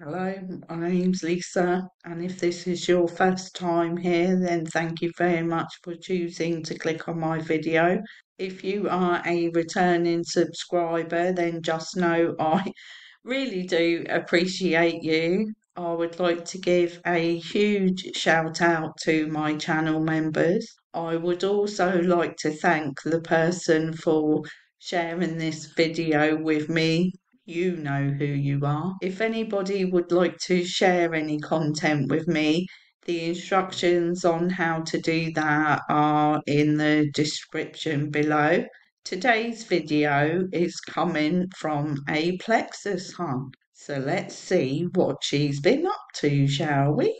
Hello, my name's Lisa, and if this is your first time here, then thank you very much for choosing to click on my video. If you are a returning subscriber, then just know I really do appreciate you. I would like to give a huge shout out to my channel members. I would also like to thank the person for sharing this video with me. You know who you are. If anybody would like to share any content with me, the instructions on how to do that are in the description below. Today's video is coming from a Plexus hunt. So let's see what she's been up to, shall we?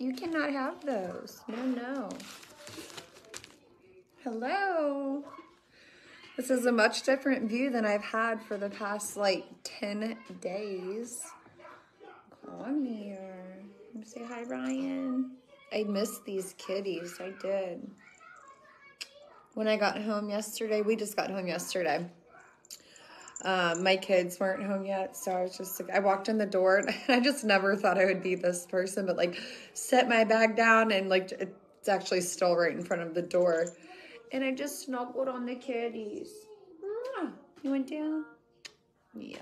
You cannot have those. No, no. Hello. This is a much different view than I've had for the past, like, 10 days. Come here. Say hi, Ryan. I missed these kitties. I did. When I got home yesterday, we just got home yesterday. My kids weren't home yet, so I was just like, I walked in the door, and I just never thought I would be this person, but, like, set my bag down, and, like, it's actually still right in front of the door. And I just snuggled on the kitties. You went down? Yeah.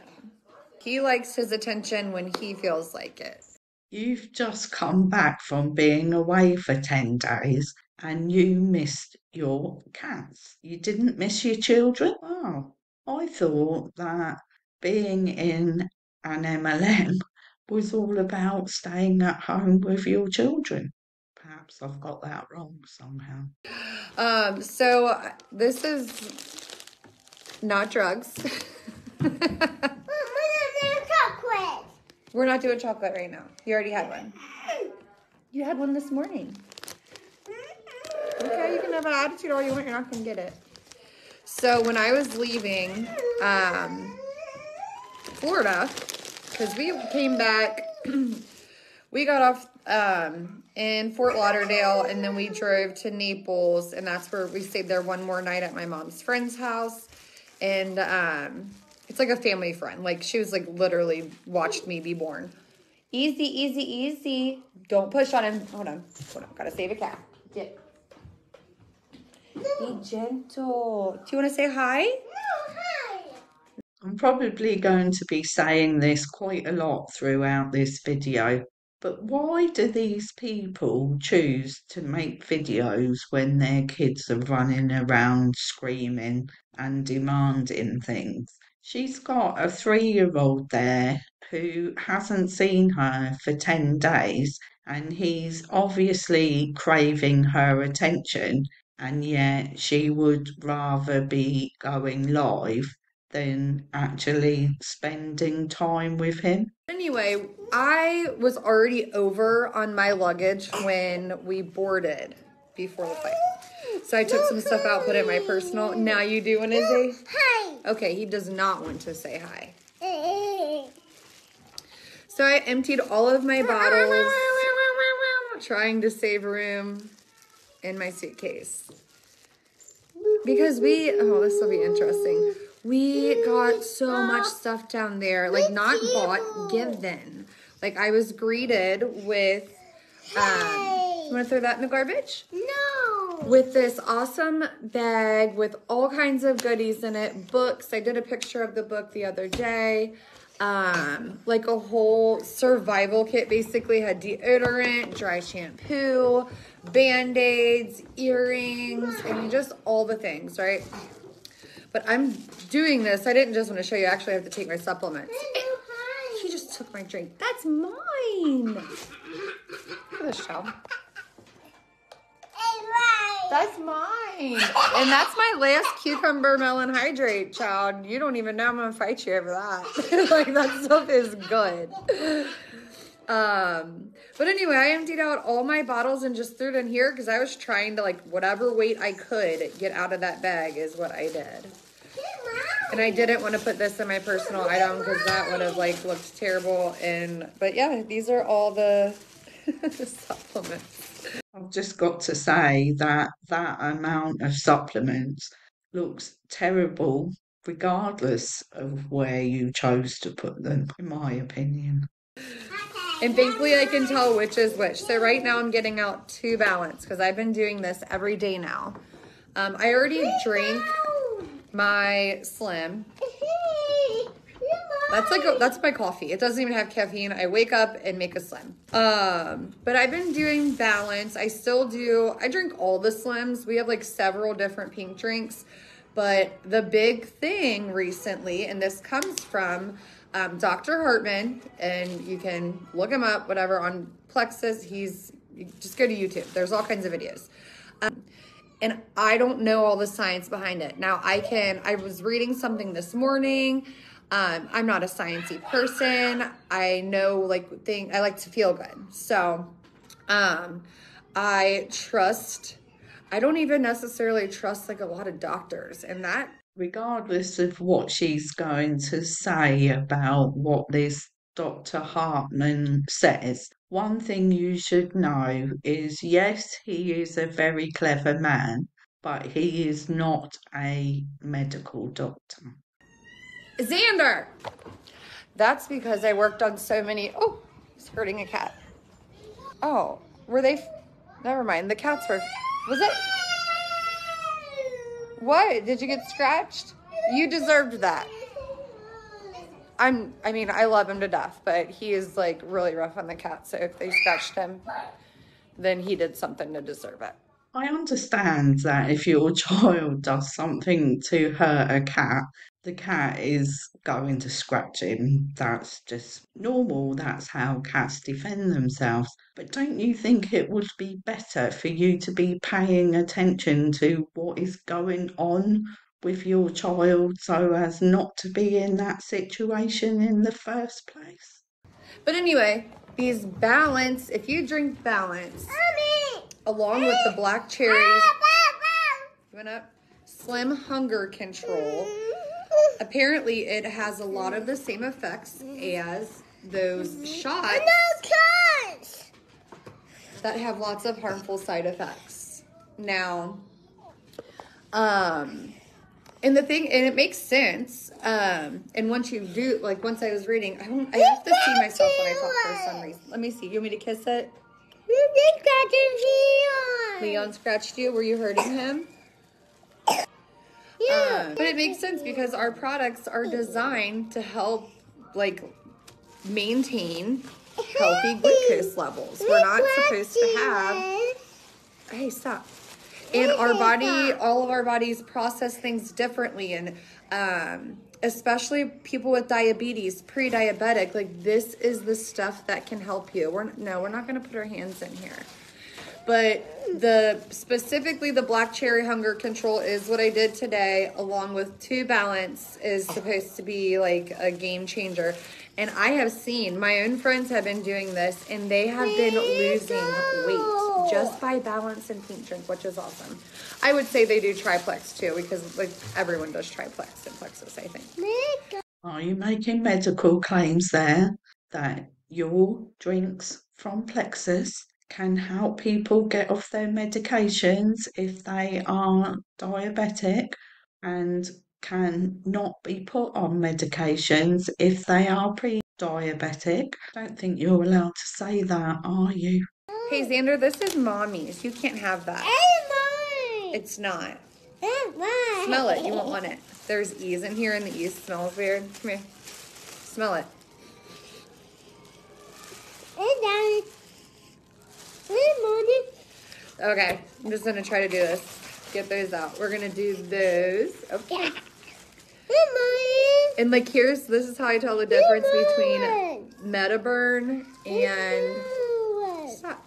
He likes his attention when he feels like it. You've just come back from being away for 10 days and you missed your cats. You didn't miss your children? Wow. I thought that being in an MLM was all about staying at home with your children. Perhaps I've got that wrong somehow. So this is not drugs. Chocolate. We're not doing chocolate right now. You already had one. You had one this morning. Okay, you can have an attitude all you want. You're not going to get it. So when I was leaving Florida, because we came back, we got off in Fort Lauderdale, and then we drove to Naples, and that's where we stayed there one more night at my mom's friend's house. And it's like a family friend. Like, she was like literally watched me be born. Easy, easy, easy. Don't push on him. Hold on. Hold on. Gotta save a cat. Get. Be gentle. Do you want to say hi? No, hi. I'm probably going to be saying this quite a lot throughout this video. But why do these people choose to make videos when their kids are running around screaming and demanding things? She's got a 3-year-old there who hasn't seen her for 10 days and he's obviously craving her attention, and yet she would rather be going live than actually spending time with him. Anyway, I was already over on my luggage when we boarded before the flight. So I took some stuff out, put it in my personal. Now you do want to say hi. Okay, he does not want to say hi. So I emptied all of my bottles, trying to save room in my suitcase. Because we, oh, this will be interesting. We got so much stuff down there, like not bought, given. Like, I was greeted with, you want to throw that in the garbage? No. With this awesome bag with all kinds of goodies in it, books. I did a picture of the book the other day. Like a whole survival kit, basically had deodorant, dry shampoo, Band-Aids, earrings, and just all the things, right? But I'm doing this. I didn't just want to show you. Actually, I have to take my supplements. He just took my drink. That's mine. Look at this child. That's mine. And that's my last cucumber melon hydrate, child. You don't even know I'm going to fight you over that. Like, that stuff is good. But anyway, I emptied out all my bottles and just threw it in here because I was trying to, like, whatever weight I could get out of that bag is what I did. And I didn't want to put this in my personal item because that would have, like, looked terrible. And but yeah, these are all the, the supplements. I've just got to say that that amount of supplements looks terrible regardless of where you chose to put them, in my opinion. And thankfully I can tell which is which. So right now I'm getting out two balance because I've been doing this every day now. I already drank my Slim. That's like a, that's my coffee. It doesn't even have caffeine. I wake up and make a Slim. But I've been doing balance. I still do. I drink all the Slims. We have like several different pink drinks. But the big thing recently, and this comes from Dr. Hartman, and you can look him up, whatever, on Plexus. He's, just go to YouTube. There's all kinds of videos. And I don't know all the science behind it. Now I was reading something this morning. I'm not a sciencey person. I know like thing. I like to feel good. So I don't even necessarily trust like a lot of doctors, and that regardless of what she's going to say about what this Dr. Hartman says, one thing you should know is, yes, he is a very clever man, but he is not a medical doctor. Xander! That's because I worked on so many... Oh, he's hurting a cat. Oh, were they... Never mind, the cats were... Was it... What? Did you get scratched? You deserved that. I mean, I love him to death, but he is like really rough on the cat. So if they scratched him, then he did something to deserve it. I understand that if your child does something to hurt a cat, the cat is going to scratch him. That's just normal. That's how cats defend themselves. But don't you think it would be better for you to be paying attention to what is going on with your child so as not to be in that situation in the first place? But anyway, these balance, if you drink balance, along with the black cherries, Slim Hunger Control, apparently it has a lot of the same effects as those shots that have lots of harmful side effects. Now, and the thing, and it makes sense. And once you do, like once I was reading, I have to see myself when I talk for some reason. Let me see. You want me to kiss it? Leon scratched you. Were you hurting him? Yeah. But it makes sense because our products are designed to help, like, maintain healthy glucose levels. We're not supposed to have. Hey, stop. And our body, all of our bodies process things differently, and especially people with diabetes, pre-diabetic, like this is the stuff that can help you. We're not going to put our hands in here. But specifically the black cherry hunger control is what I did today, along with two balance, is supposed to be like a game changer. And I have seen, my own friends have been doing this, and they have been losing weight just by balance and pink drink, which is awesome. I would say they do triplex too, because like everyone does triplex and plexus, I think. Are you making medical claims there that your drinks from Plexus can help people get off their medications if they are diabetic, and can not be put on medications if they are pre-diabetic? I don't think you're allowed to say that, are you? Hey, Xander, this is mommy's. You can't have that. It's not. Smell it. You won't want it. There's ease in here, and the ease smells weird. Come here. Smell it. Okay, I'm just going to try to do this. Get those out. We're gonna do those. Okay. And like here's, this is how I tell the difference between Metaburn and stop.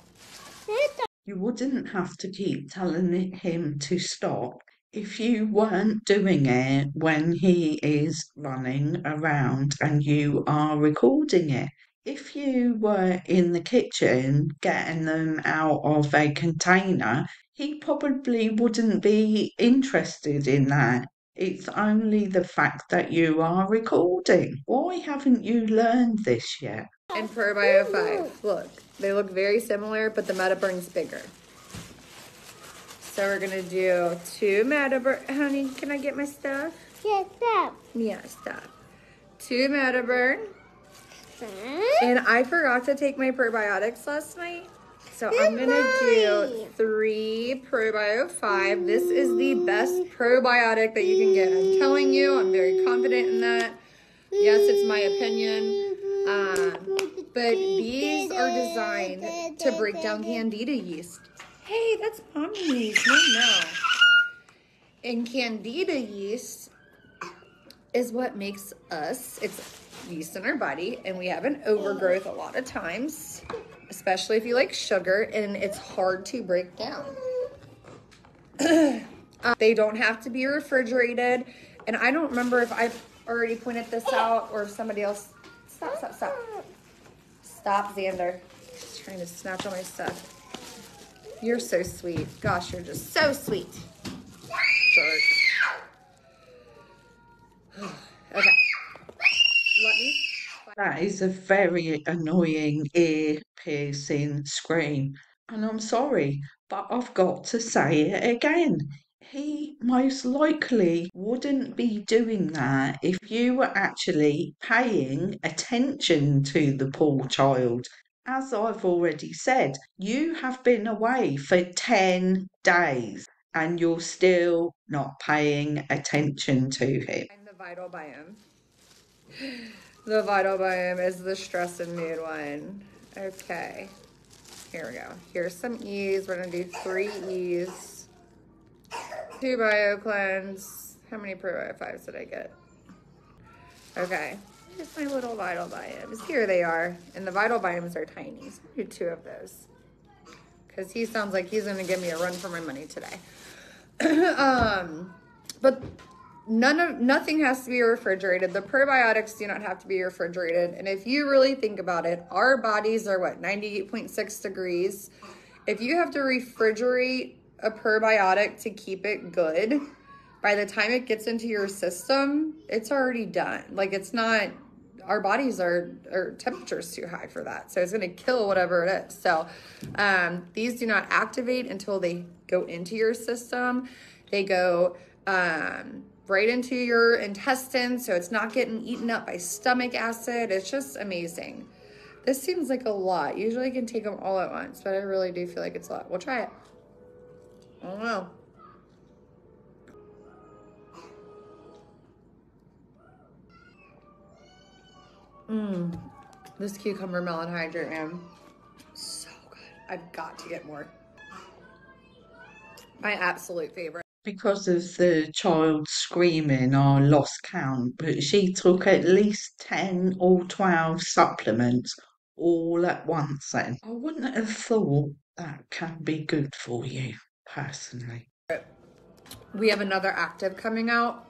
You wouldn't have to keep telling him to stop if you weren't doing it when he is running around and you are recording it. If you were in the kitchen getting them out of a container, he probably wouldn't be interested in that. It's only the fact that you are recording. Why haven't you learned this yet? And ProBio5, look, they look very similar, but the Metaburn's bigger. So we're going to do two Metaburn. Honey, can I get my stuff? Yeah, stop. Two Metaburn. And I forgot to take my probiotics last night. So I'm going to do 3 ProBio5. This is the best probiotic that you can get. I'm telling you, I'm very confident in that. Yes, it's my opinion. But these are designed to break down Candida yeast. Hey, that's palm yeast. No, no. And Candida yeast is what makes us, it's yeast in our body, and we have an overgrowth a lot of times. Especially if you like sugar, and it's hard to break down. They don't have to be refrigerated. And I don't remember if I've already pointed this out or if somebody else... Stop, stop, stop. Stop, Xander. He's trying to snatch all my stuff. You're so sweet. Gosh, you're just so sweet. Jerk. Okay. Let me... That is a very annoying ear-piercing scream, and I'm sorry, but I've got to say it again. He most likely wouldn't be doing that if you were actually paying attention to the poor child. As I've already said, you have been away for 10 days, and you're still not paying attention to him. And the vital biome. The vital biome is the stress and mood one. Okay, here we go. Here's some E's. We're gonna do 3 E's. 2 bio cleanse. How many probiotics did I get? Okay, here's my little vital biomes. Here they are, and the vital biomes are tiny. So I'll do 2 of those, because he sounds like he's gonna give me a run for my money today. But nothing has to be refrigerated. The probiotics do not have to be refrigerated. And if you really think about it, our bodies are what, 98.6 degrees. If you have to refrigerate a probiotic to keep it good, by the time it gets into your system, it's already done. Like, it's not, our bodies are temperatures too high for that. So it's going to kill whatever it is. So these do not activate until they go into your system. They go right into your intestines, so it's not getting eaten up by stomach acid. It's just amazing. This seems like a lot. Usually I can take them all at once, but I really do feel like it's a lot. We'll try it. I don't know. This cucumber melon hydrate, man. So good. I've got to get more. My absolute favorite. Because of the child screaming, I lost count, but she took at least 10 or 12 supplements all at once then. I wouldn't have thought that can be good for you, personally. We have another active coming out.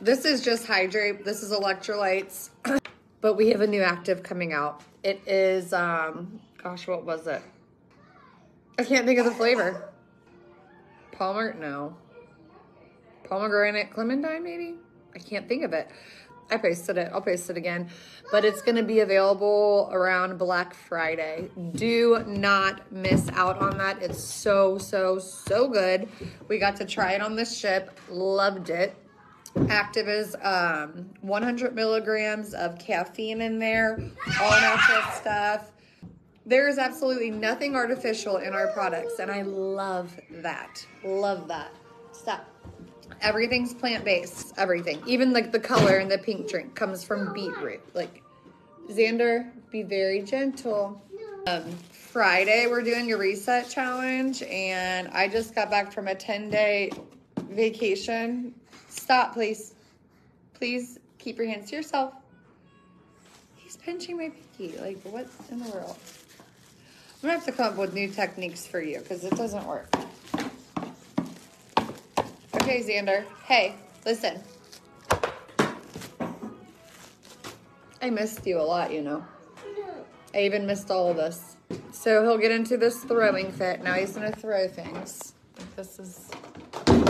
This is just hydrate. This is electrolytes. But we have a new active coming out. It is, gosh, what was it? I can't think of the flavor. Pomegranate clementine, maybe? I can't think of it. I pasted it. I'll paste it again. But it's going to be available around Black Friday. Do not miss out on that. It's so, so, so good. We got to try it on the ship. Loved it. Active is 100 milligrams of caffeine in there. All natural stuff. There is absolutely nothing artificial in our products, and I love that. Love that. Stop. Everything's plant-based. Everything. Even, like, the color in the pink drink comes from beetroot. Like, Xander, be very gentle. Friday, we're doing your reset challenge, and I just got back from a 10-day vacation. Stop, please. Please keep your hands to yourself. He's pinching my pinky. Like, what in the world? I'm going to have to come up with new techniques for you, because it doesn't work. Okay, Xander. Hey, listen. I missed you a lot, you know. I even missed all of this. So he'll get into this throwing fit. Now he's going to throw things. This is... I'm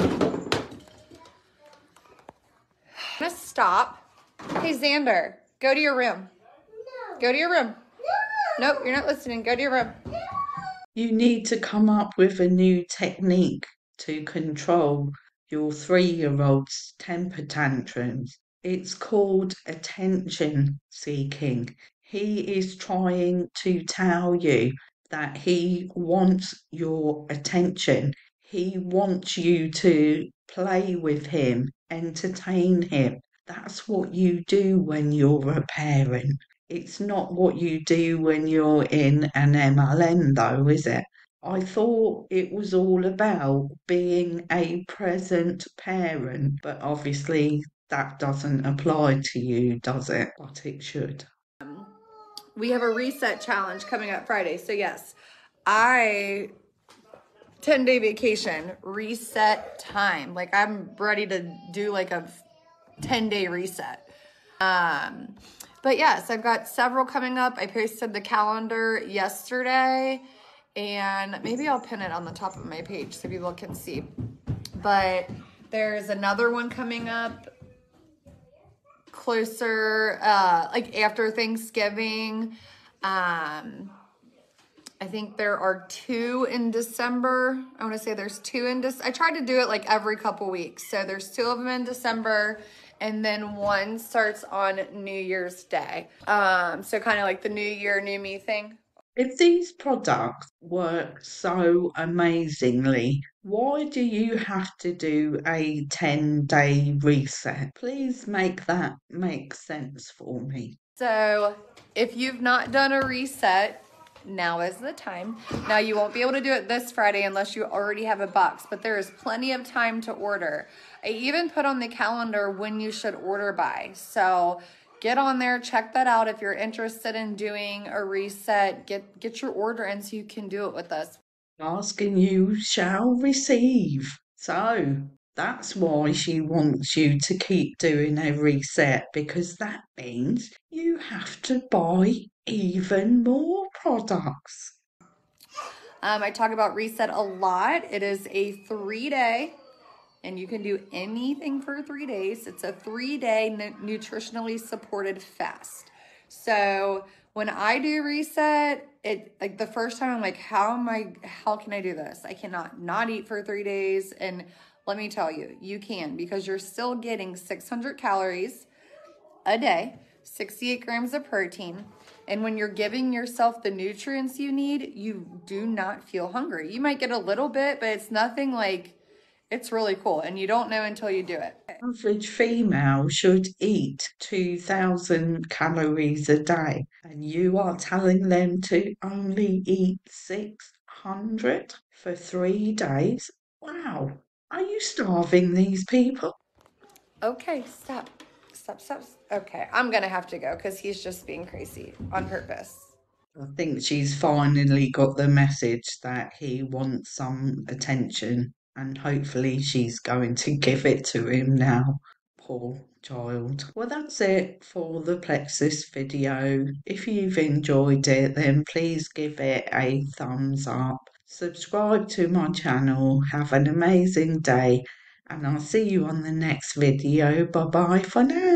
going to stop. Hey, Xander, go to your room. Go to your room. Nope, you're not listening. Go to your room. You need to come up with a new technique to control your 3-year-old's temper tantrums. It's called attention seeking. He is trying to tell you that he wants your attention. He wants you to play with him, entertain him. That's what you do when you're a parent. It's not what you do when you're in an MLM though, is it? I thought it was all about being a present parent, but obviously that doesn't apply to you, does it? But it should. We have a reset challenge coming up Friday. So yes, 10-day vacation, reset time. Like I'm ready to do like a 10-day reset. But yes, I've got several coming up. I posted the calendar yesterday and maybe I'll pin it on the top of my page so people can see. But there's another one coming up closer, like after Thanksgiving. I think there are two in December. I want to say there's two in December. I try to do it like every couple weeks. So there's two of them in December and then one starts on New Year's Day. So kind of like the new year, new me thing. If these products work so amazingly, why do you have to do a 10-day reset? Please make that make sense for me. So if you've not done a reset, now is the time. Now you won't be able to do it this Friday unless you already have a box, but there is plenty of time to order. I even put on the calendar when you should order by. So get on there, check that out. If you're interested in doing a reset, get your order in so you can do it with us. Asking you shall receive. So that's why she wants you to keep doing a reset, because that means you have to buy even more products. I talk about reset a lot. It is a 3-day, and you can do anything for 3 days. It's a 3-day nutritionally supported fast. So when I do reset, it like the first time I'm like, how can I do this? I cannot not eat for 3 days. And let me tell you, you can, because you're still getting 600 calories a day, 68 grams of protein. And when you're giving yourself the nutrients you need, you do not feel hungry. You might get a little bit, but it's nothing like, it's really cool. And you don't know until you do it. Average female should eat 2,000 calories a day. And you are telling them to only eat 600 for 3 days? Wow. Are you starving these people? Okay, stop. Stop. Okay, I'm going to have to go because he's just being crazy on purpose. I think she's finally got the message that he wants some attention, and hopefully she's going to give it to him now. Poor child. Well, that's it for the Plexus video. If you've enjoyed it, then please give it a thumbs up. Subscribe to my channel. Have an amazing day, and I'll see you on the next video. Bye-bye for now.